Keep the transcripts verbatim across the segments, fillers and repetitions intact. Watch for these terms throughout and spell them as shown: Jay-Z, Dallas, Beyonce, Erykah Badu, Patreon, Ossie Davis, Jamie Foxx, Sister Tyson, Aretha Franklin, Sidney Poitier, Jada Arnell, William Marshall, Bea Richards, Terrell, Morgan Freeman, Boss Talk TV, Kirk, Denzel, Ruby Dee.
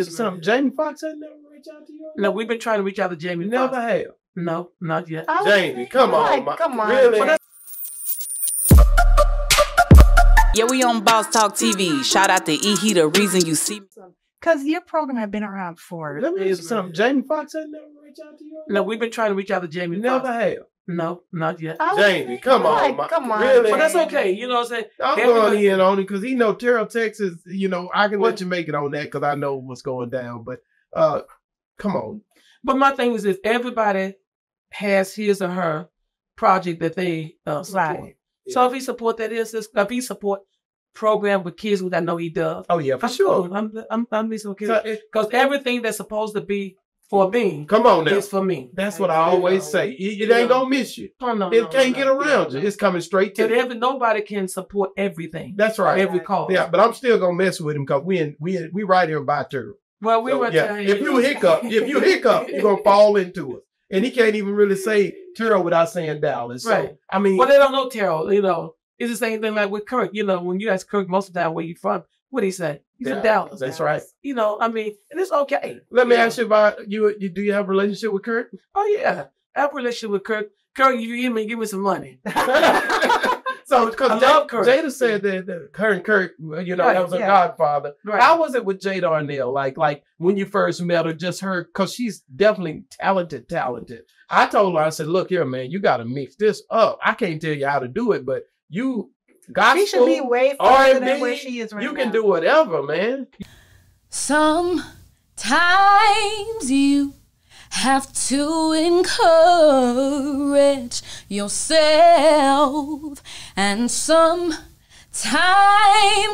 Something Jamie Foxx ain't never reached out to you? No, we've been trying to reach out to Jamie Foxx. Never have. No, not yet. Oh, Jamie, come like, on, my, come on. Really? Yeah, we on Boss Talk T V. Shout out to E. He the reason you see me. Cause your program had been around for. Let me something Jamie Foxx ain't never reached out to you? No, we've been trying to reach out to Jamie Foxx. Never have. No, not yet. Oh, Jamie, come like, on, my, come on. Really? But that's okay. You know what I'm saying? I'm Everybody, going in on it because he know Terrell, Texas. You know, I can what? let you make it on that because I know what's going down. But uh, come on. But my thing is, if everybody has his or her project that they uh, support. Right. Yeah. So if he support that is, if he support program with kids, which I know he does. Oh yeah, for I'm, sure. I'm I'm I'm these kids because so everything that's supposed to be. For me, come on now. It's for me. That's what I always say. It, it ain't gonna miss you. Oh, no, it no, can't no, get around no. you. It's coming straight to. And every, nobody can support everything. That's right. Every call. Yeah, but I'm still gonna mess with him because we in, we in, we right here by Terrell. Well, we so, were. Yeah. If you hiccup, if you hiccup, you're gonna fall into it. And he can't even really say Terrell without saying Dallas. Right. So, I mean, well, they don't know Terrell. You know, it's the same thing like with Kirk. You know, when you ask Kirk most of the time where you from. What he said? He's yeah, in Dallas. That's right. You know, I mean, and it's okay. Let me yeah. ask you about you, you. Do you have a relationship with Kirk? Oh yeah, I have a relationship with Kirk. Kirk, you give me, give me some money. So, because Jada, Jada said that, that her and Kirk, you know, right, that was a yeah. godfather. Right. How was it with Jada Arnell? Like, like when you first met her, just her, because she's definitely talented, talented. I told her, I said, look here, man, you got to mix this up. I can't tell you how to do it, but you. Gospel, she should be way farther than where she is right now. You can do whatever, man. Sometimes you have to encourage yourself, and sometimes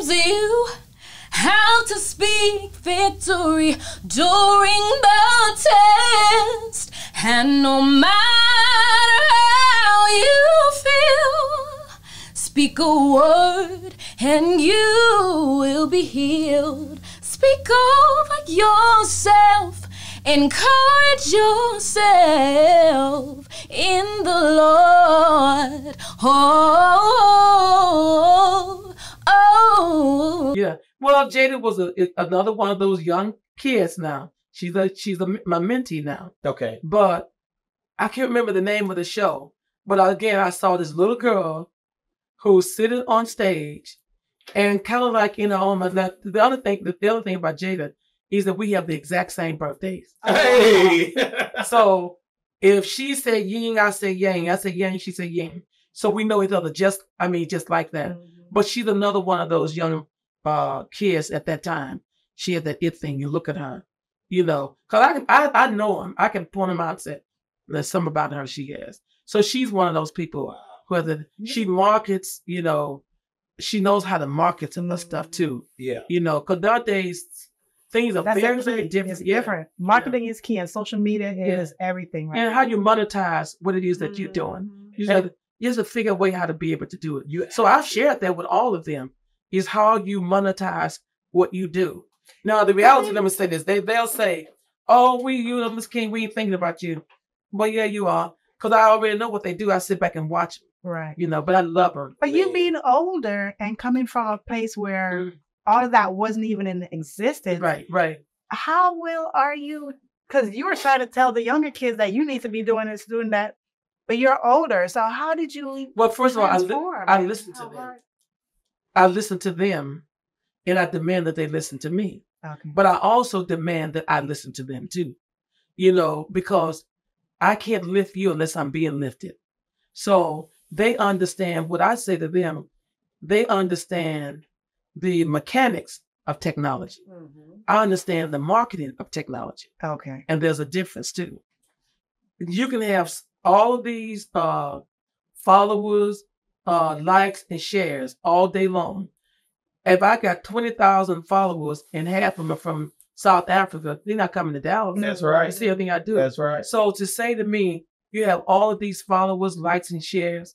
you have to speak victory during the test, and no matter how you feel. Speak a word and you will be healed. Speak over yourself. Encourage yourself in the Lord. Oh, oh. Yeah. Well, Jada was a, another one of those young kids now. She's a, she's a, my mentee now. Okay. But I can't remember the name of the show. But again, I saw this little girl who's sitting on stage and kind of like, you know, on my left. The other thing, the other thing about Jada is that we have the exact same birthdays. Hey. So if she said yin, I say yang. I say yang, she said yin. So we know each other just, I mean, just like that. Mm-hmm. But she's another one of those young uh, kids at that time. She had that it thing. You look at her, you know, cause I, can, I, I know him. I can point him out and say, there's something about her she has. So she's one of those people. Whether she markets, you know, she knows how to market some of the stuff too. Yeah. You know, because nowadays things are That's very, very different. It's different. Yeah. Marketing yeah. is key and social media yeah. is everything. Right and now. How you monetize what it is that mm-hmm. you're doing. You have, you have to figure a way how to be able to do it. You, so I've shared that with all of them is how you monetize what you do. Now, the reality, let me say this, they, they'll say, oh, we, you know, Miss King, we ain't thinking about you. Well, yeah, you are. Because I already know what they do. I sit back and watch them. Right. You know, but I love her. But man. You being older and coming from a place where mm. all of that wasn't even in existence. Right, right. How well are you? Because you were trying to tell the younger kids that you need to be doing this, doing that, but you're older. So how did you? Well, first of all, I, li I listened to them. Hard? I listened to them and I demand that they listen to me. Okay. But I also demand that I listen to them too, you know, because I can't lift you unless I'm being lifted. So they understand what I say to them. They understand the mechanics of technology. Mm-hmm. I understand the marketing of technology. Okay. And there's a difference too. You can have all of these uh, followers, uh, likes, and shares all day long. If I got twenty thousand followers and half of them are from South Africa, they're not coming to Dallas. That's right. That's the other thing I do. That's right. So to say to me, you have all of these followers, likes, and shares.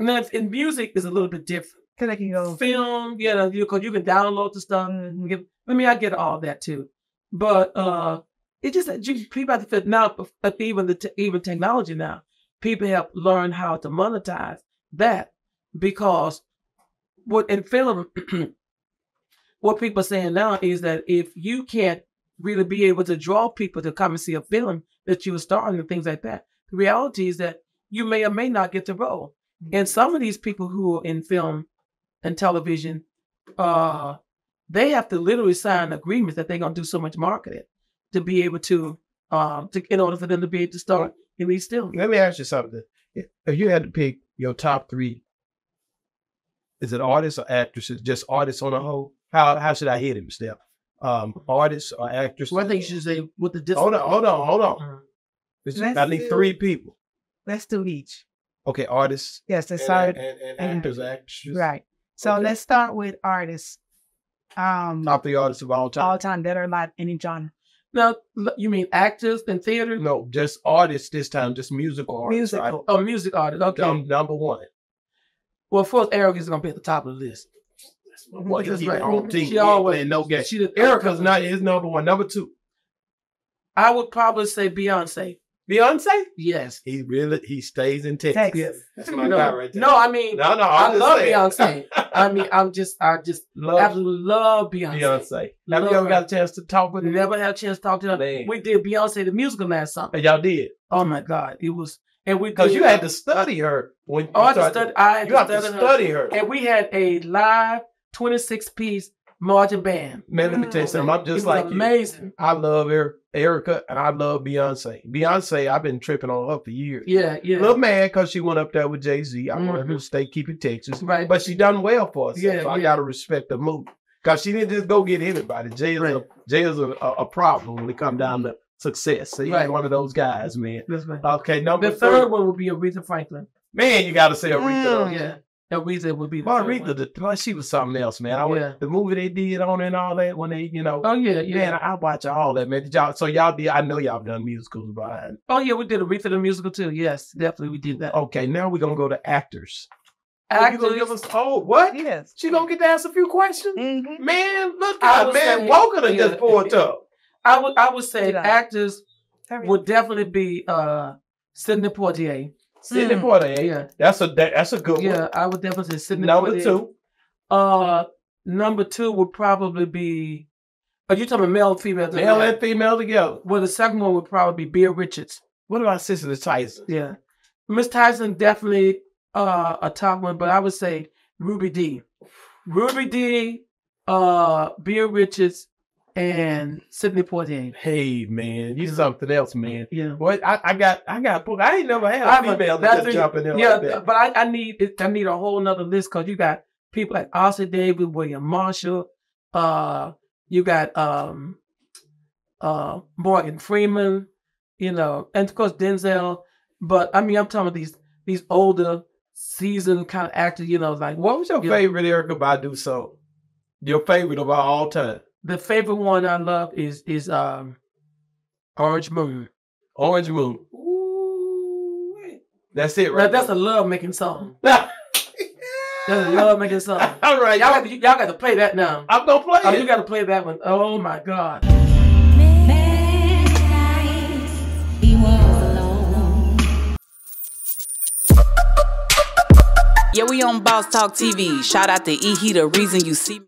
And then in music is a little bit different. Cause I can go film, yeah, you know, because you can download the stuff. And give, I mean, I get all that too, but uh, it just you, people have to fit now. But even the even technology now, people have learned how to monetize that because what in film, what people are saying now is that if you can't really be able to draw people to come and see a film that you were starring and things like that. The reality is that you may or may not get the role. And some of these people who are in film and television, uh, they have to literally sign agreements that they're going to do so much marketing to be able to, um, to, in order for them to be able to start at least still. Let me ask you something. If you had to pick your top three, is it artists or actresses? Just artists on the whole? How how should I hit him, Steph? Um, artists or actresses? Well, I think you should say with the discipline. Hold on, hold on, hold on. Uh-huh. Just, I need do, three people. Let's do each. Okay, artists. Yes, that's and, and, and, and, and actors, actresses. Right. So okay. Let's start with artists. Um, Top three artists of all time. All time that are not any genre. No, you mean actors in theater? No, just artists this time, just musical artists. Musical. Right? Oh, music artists. Okay. Um, number one. Well, first, Erykah is going to be at the top of the list. Well, that's right. Own team. She always no guess. She Erykah's not his number one. Number two, I would probably say Beyonce. Beyonce? Yes. He really he stays in Texas. Texas. Yes. That's my no, guy right there. No, I mean, no, no, I love saying. Beyonce. I mean, I'm just, I just love, absolutely love Beyonce. Beyonce. Have you ever got a chance to talk with her? Never had a chance to talk to her. Man. We did Beyonce the musical last summer. And y'all did? Oh my God, it was. And we because you had to study her when. Oh, I had to study. I had you to, had study, to her. study her. And we had a live twenty-six piece marching band. Man, let me tell you something. I'm just like amazing. You. I love her, Erykah, and I love Beyonce. Beyonce, I've been tripping on her for years. Yeah, yeah. Little mad because she went up there with Jay-Z. I mm-hmm. want her to stay keeping Texas. Right. But she done well for herself. Yeah, so yeah. I got to respect the move. Because she didn't just go get anybody. Jay is, right. a, Jay is a, a, a problem when it comes down to success. So he's right. one of those guys, man. That's right. Okay, number The third three. one would be Aretha Franklin. Man, you got to say Aretha. Mm, yeah. Aretha would be the Aretha, the, she was something else, man. I went, yeah. The movie they did on her and all that when they, you know. Oh, yeah, yeah. Man, I, I watch all that, man. Did y'all, so y'all did, I know y'all done musicals behind. Oh, yeah, we did Aretha the musical, too. Yes, definitely we did that. Okay, now we're going to go to actors. Actors? Oh, you gonna give us, oh, what? Yes. She going to get to ask a few questions? Mm-hmm. Man, look at her, man. Walker done yeah. just pulled up. I would, I would say yeah. actors would definitely be uh, Sidney Poitier. Sidney mm. Poitier, yeah, that's a that, that's a good yeah, one. Yeah, I would definitely say Sidney Poitier. Number two, uh, number two would probably be. Are you talking about male and female? Together? Male and female together. Well, the second one would probably be Bea Richards. What about Sister Tyson? Yeah, Miss Tyson definitely uh, a top one, but I would say Ruby Dee, Ruby Dee, uh, Bea Richards. And Sidney Poitier. Hey man, you something else, man. Yeah. Boy, I, I got, I got. I ain't never had a female that just jumping in yeah, like that. But I, I need, I need a whole nother list because you got people like Ossie Davis, William Marshall. Uh, you got um, uh, Morgan Freeman. You know, and of course Denzel. But I mean, I'm talking about these these older, seasoned kind of actors. You know, like what was your you favorite know, Erykah Badu song? Your favorite of all time. The favorite one I love is is um, Orange Moon. Orange Moon. Ooh, that's it, right? Now, that's a love making song. That's a love making song. All right, y'all got to, y'all got to play that now. I'm gonna play oh, it. You got to play that one. Oh my God. Midnight, he was alone. Yeah, we on Boss Talk T V. Shout out to E. He the reason you see me.